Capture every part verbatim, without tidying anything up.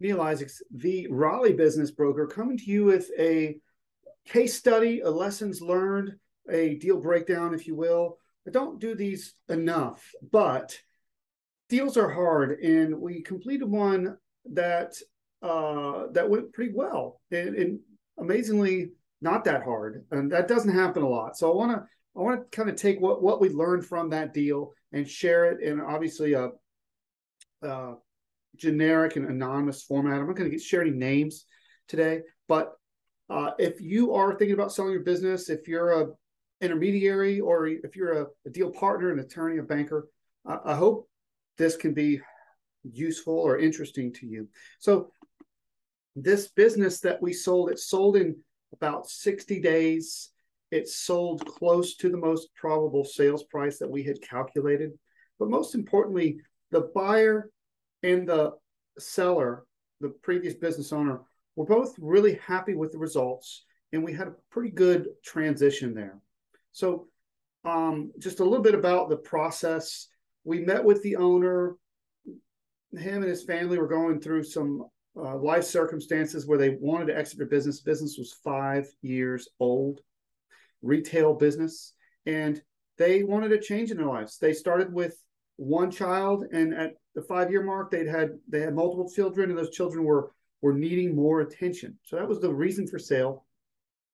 Neil Isaacs, the Raleigh business broker, coming to you with a case study, a lessons learned, a deal breakdown, if you will. I don't do these enough, but deals are hard, and we completed one that uh, that went pretty well, and, and amazingly not that hard, and that doesn't happen a lot. So I want to I want to kind of take what what we learned from that deal and share it in obviously a. Uh, generic and anonymous format. I'm not going to share any names today, but uh, if you are thinking about selling your business, if you're a intermediary or if you're a, a deal partner, an attorney, a banker, I, I hope this can be useful or interesting to you. So this business that we sold, it sold in about sixty days. It sold close to the most probable sales price that we had calculated. But most importantly, the buyer and the seller, the previous business owner, were both really happy with the results, and we had a pretty good transition there. So um, just a little bit about the process. We met with the owner. Him and his family were going through some uh, life circumstances where they wanted to exit their business. Business was five years old, retail business, and they wanted a change in their lives. They started with one child, and at the five-year mark, they'd had they had multiple children, and those children were were needing more attention. So that was the reason for sale.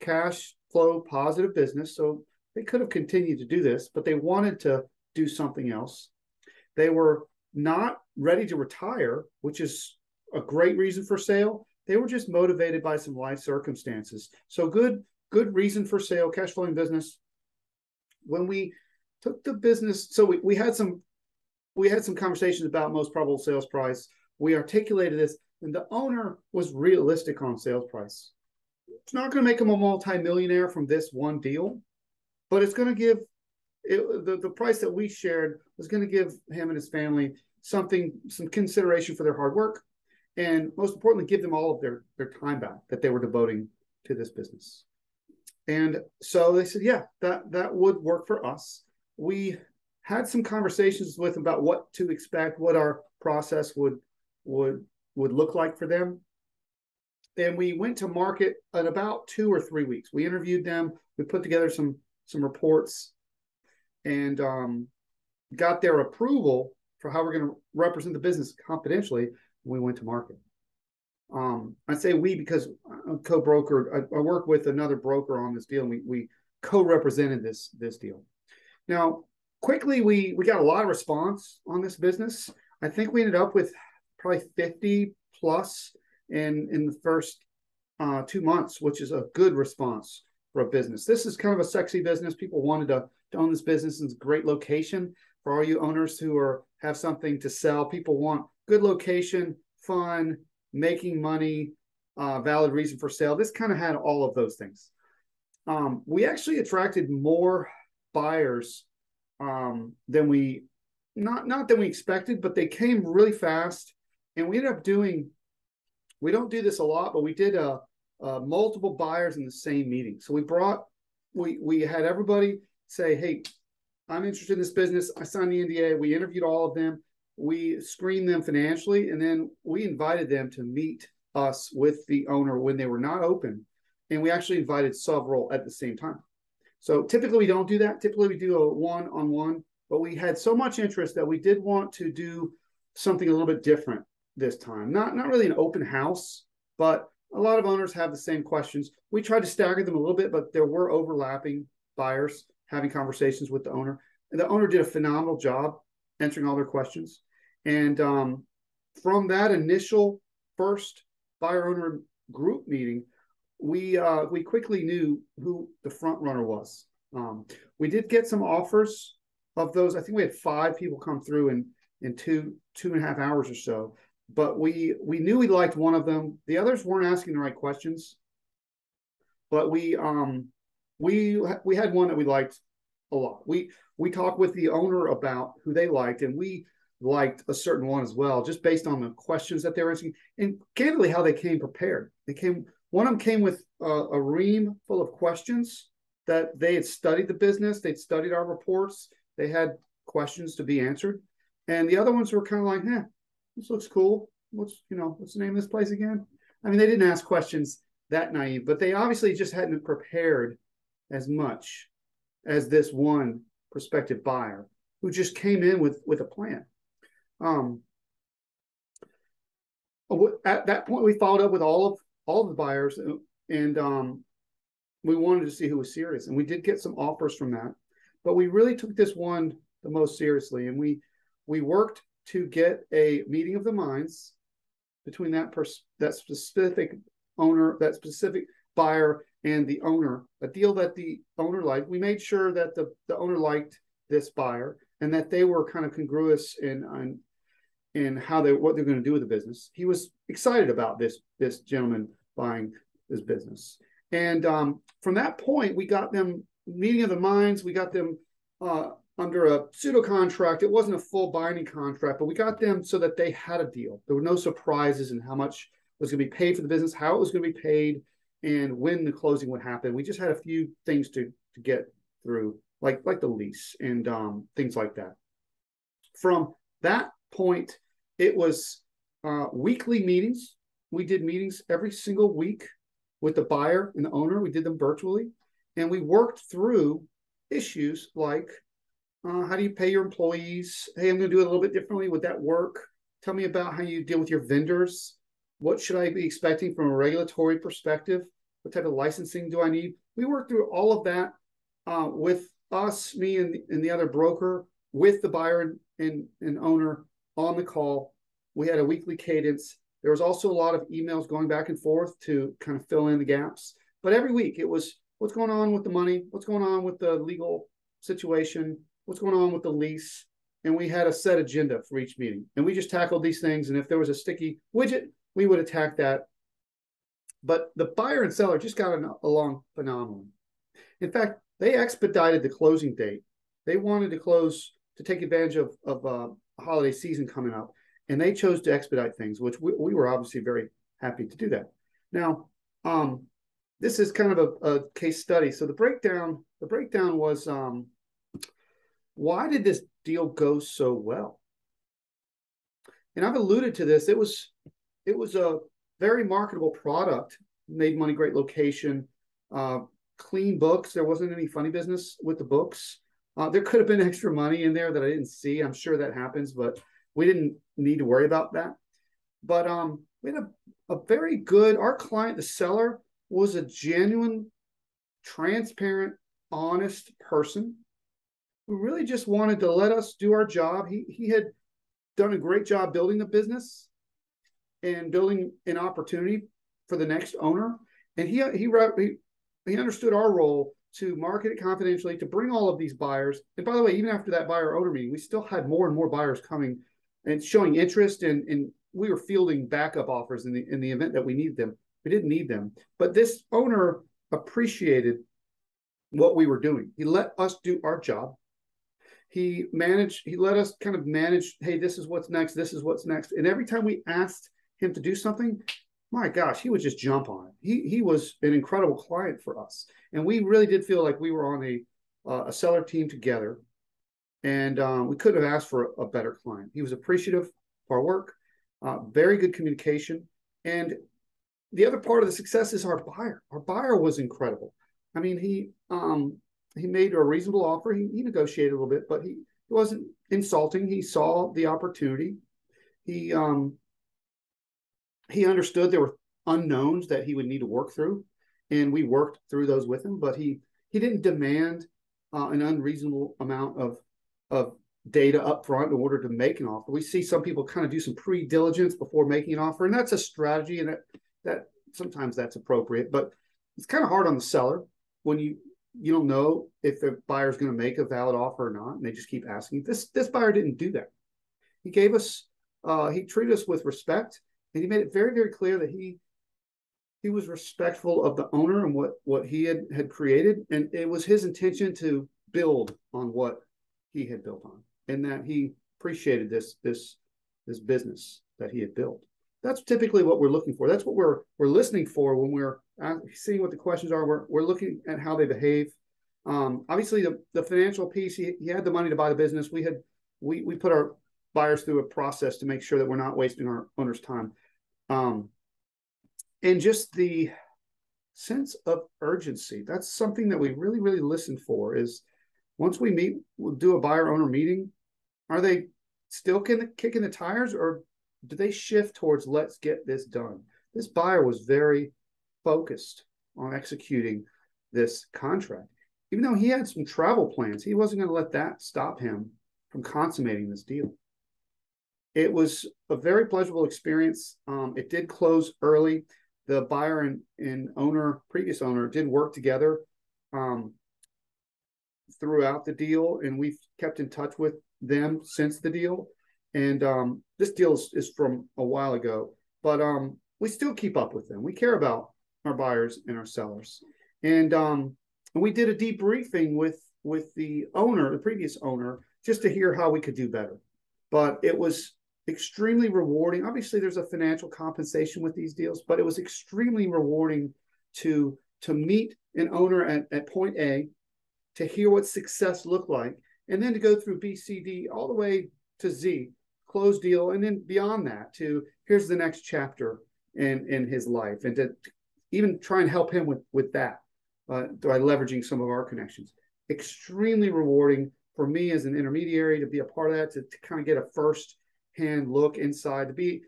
Cash flow positive business, so they could have continued to do this, but they wanted to do something else. They were not ready to retire, which is a great reason for sale. They were just motivated by some life circumstances. So good good reason for sale, cash flowing business. When we took the business, so we, we had some We had some conversations about most probable sales price. We articulated this, and the owner was realistic on sales price. It's not going to make him a multimillionaire from this one deal, but it's going to give it, the, the price that we shared was going to give him and his family something, some consideration for their hard work, and most importantly, give them all of their, their time back that they were devoting to this business. And so they said, yeah, that, that would work for us. We had some conversations with them about what to expect, what our process would would would look like for them. And we went to market in about two or three weeks. We interviewed them. We put together some some reports and um, got their approval for how we're going to represent the business confidentially. We went to market. Um, I say we because I'm co-brokered. I, I work with another broker on this deal, and we we co-represented this this deal. Now, quickly, we, we got a lot of response on this business. I think we ended up with probably fifty plus in, in the first uh, two months, which is a good response for a business. This is kind of a sexy business. People wanted to, to own this business, and it's a great location for all you owners who are have something to sell. People want good location, fun, making money, uh, valid reason for sale. This kind of had all of those things. Um, we actually attracted more buyers Um, than we, not not than we expected, but they came really fast, and we ended up doing. We don't do this a lot, but we did a, a multiple buyers in the same meeting. So we brought, we we had everybody say, "Hey, I'm interested in this business. I signed the N D A." We interviewed all of them. We screened them financially, and then we invited them to meet us with the owner when they were not open, and we actually invited several at the same time. So typically we don't do that. Typically we do a one-on-one, but we had so much interest that we did want to do something a little bit different this time. Not, not really an open house, but a lot of owners have the same questions. We tried to stagger them a little bit, but there were overlapping buyers having conversations with the owner. And the owner did a phenomenal job answering all their questions. And um, from that initial first buyer-owner group meeting, we uh, we quickly knew who the front runner was. Um, we did get some offers of those. I think we had five people come through in in two two and a half hours or so. But we we knew we liked one of them. The others weren't asking the right questions. But we um we we had one that we liked a lot. We we talked with the owner about who they liked, and we liked a certain one as well, just based on the questions that they were asking and candidly how they came prepared. They came. One of them came with a, a ream full of questions that they had studied the business. They'd studied our reports. They had questions to be answered. And the other ones were kind of like, eh, this looks cool. what's, you know, what's the name of this place again? I mean, they didn't ask questions that naive, but they obviously just hadn't prepared as much as this one prospective buyer who just came in with, with a plan. Um, at that point, we followed up with all of all of the buyers, and um, we wanted to see who was serious. And we did get some offers from that, but we really took this one the most seriously. And we we worked to get a meeting of the minds between that person, that specific owner, that specific buyer, and the owner. A deal that the owner liked. We made sure that the the owner liked this buyer, and that they were kind of congruous in on. And how they what they're going to do with the business. He was excited about this this gentleman buying his business, and um, from that point, we got them meeting of the minds. We got them uh, under a pseudo contract. It wasn't a full binding contract, but we got them so that they had a deal. There were no surprises in how much was going to be paid for the business, how it was going to be paid, and when the closing would happen. We just had a few things to to get through, like like the lease and um, things like that. From that point, it was uh, weekly meetings. We did meetings every single week with the buyer and the owner. We did them virtually, and we worked through issues like uh, how do you pay your employees? Hey, I'm going to do it a little bit differently. Would that work? Tell me about how you deal with your vendors. What should I be expecting from a regulatory perspective? What type of licensing do I need? We worked through all of that uh, with us, me, and, and the other broker, with the buyer and, and, and owner. On the call, we had a weekly cadence. There was also a lot of emails going back and forth to kind of fill in the gaps. But every week it was, what's going on with the money? What's going on with the legal situation? What's going on with the lease? And we had a set agenda for each meeting. And we just tackled these things. And if there was a sticky widget, we would attack that. But the buyer and seller just got along phenomenally. In fact, they expedited the closing date. They wanted to close to take advantage of, of uh, holiday season coming up, and they chose to expedite things, which we, we were obviously very happy to do that. Now, um, this is kind of a, a case study. So the breakdown, the breakdown was, um, why did this deal go so well? And I've alluded to this. It was, it was a very marketable product. Made money, great location, uh, clean books. There wasn't any funny business with the books. Uh, there could have been extra money in there that I didn't see. I'm sure that happens, but we didn't need to worry about that. But um, we had a, a very good, our client, the seller, was a genuine, transparent, honest person who really just wanted to let us do our job. He, he had done a great job building the business and building an opportunity for the next owner. And he, he, he, he understood our role to market it confidentially, to bring all of these buyers. And by the way, even after that buyer owner meeting, we still had more and more buyers coming and showing interest, and, and we were fielding backup offers in the in the event that we needed them. We didn't need them. But this owner appreciated what we were doing. He let us do our job. He managed, he let us kind of manage, hey, this is what's next, this is what's next. And every time we asked him to do something, my gosh, he would just jump on it. He he was an incredible client for us, and we really did feel like we were on a uh, a seller team together, and um, we couldn't have asked for a, a better client. He was appreciative of our work, uh, very good communication, and the other part of the success is our buyer. Our buyer was incredible. I mean, he um, he made a reasonable offer. He, he negotiated a little bit, but he, he wasn't insulting. He saw the opportunity. He um. He understood there were unknowns that he would need to work through, and we worked through those with him. But he he didn't demand uh, an unreasonable amount of of data up front in order to make an offer. We see some people kind of do some pre-diligence before making an offer, and that's a strategy, and that that sometimes that's appropriate. But it's kind of hard on the seller when you you don't know if the buyer's going to make a valid offer or not, and they just keep asking. This this buyer didn't do that. He gave us uh, he treated us with respect. And he made it very, very clear that he he was respectful of the owner and what, what he had, had created. And it was his intention to build on what he had built on, and that he appreciated this this this business that he had built. That's typically what we're looking for. That's what we're we're listening for when we're seeing what the questions are. We're, we're looking at how they behave. Um, obviously, the, the financial piece, he, he had the money to buy the business. We had we we put our buyers through a process to make sure that we're not wasting our owners' time. Um, and just the sense of urgency. That's something that we really, really listen for is once we meet, we'll do a buyer-owner meeting. Are they still kicking the tires, or do they shift towards let's get this done? This buyer was very focused on executing this contract. Even though he had some travel plans, he wasn't going to let that stop him from consummating this deal. It was a very pleasurable experience. Um, it did close early. The buyer and, and owner, previous owner, did work together um, throughout the deal, and we've kept in touch with them since the deal. And um, this deal is, is from a while ago, but um, we still keep up with them. We care about our buyers and our sellers. And um, we did a debriefing with, with the owner, the previous owner, just to hear how we could do better. But it was extremely rewarding. Obviously, there's a financial compensation with these deals, but it was extremely rewarding to, to meet an owner at, at point A, to hear what success looked like, and then to go through B, C, D, all the way to Z, close deal, and then beyond that to here's the next chapter in, in his life, and to even try and help him with, with that uh, by leveraging some of our connections. Extremely rewarding for me as an intermediary to be a part of that, to, to kind of get a first-hand look inside, to be,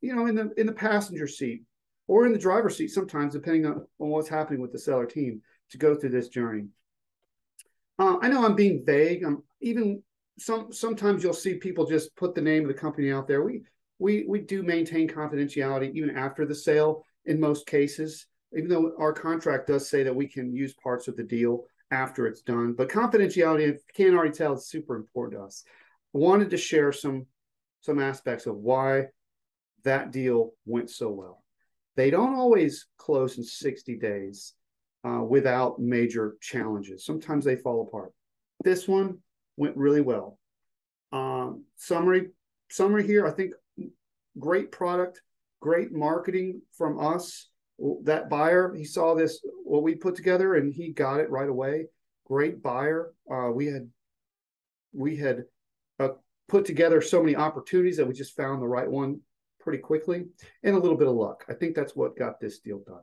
you know, in the in the passenger seat or in the driver's seat sometimes, depending on, on what's happening with the seller team, to go through this journey. Uh, I know I'm being vague. I'm even some sometimes you'll see people just put the name of the company out there. We we we do maintain confidentiality even after the sale in most cases, even though our contract does say that we can use parts of the deal after it's done. But confidentiality, if you can't already tell, is super important to us. I wanted to share some some aspects of why that deal went so well. They don't always close in sixty days. Uh, without major challenges. Sometimes they fall apart. This one went really well. Um, summary, summary here, I think great product, great marketing from us. That buyer, he saw this, what we put together, and he got it right away. Great buyer. Uh, we had, we had uh, put together so many opportunities that we just found the right one pretty quickly, and a little bit of luck. I think that's what got this deal done.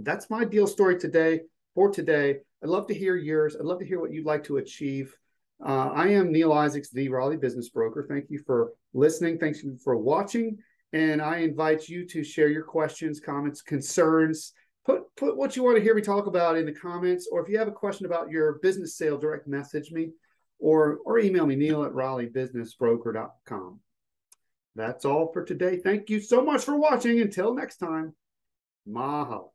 That's my deal story today, for today. I'd love to hear yours. I'd love to hear what you'd like to achieve. Uh, I am Neil Isaacs, the Raleigh Business Broker. Thank you for listening. Thanks for watching. And I invite you to share your questions, comments, concerns. Put, put what you want to hear me talk about in the comments. Or if you have a question about your business sale, direct message me or, or email me, Neil at Raleigh Business Broker dot com. That's all for today. Thank you so much for watching. Until next time, mahalo.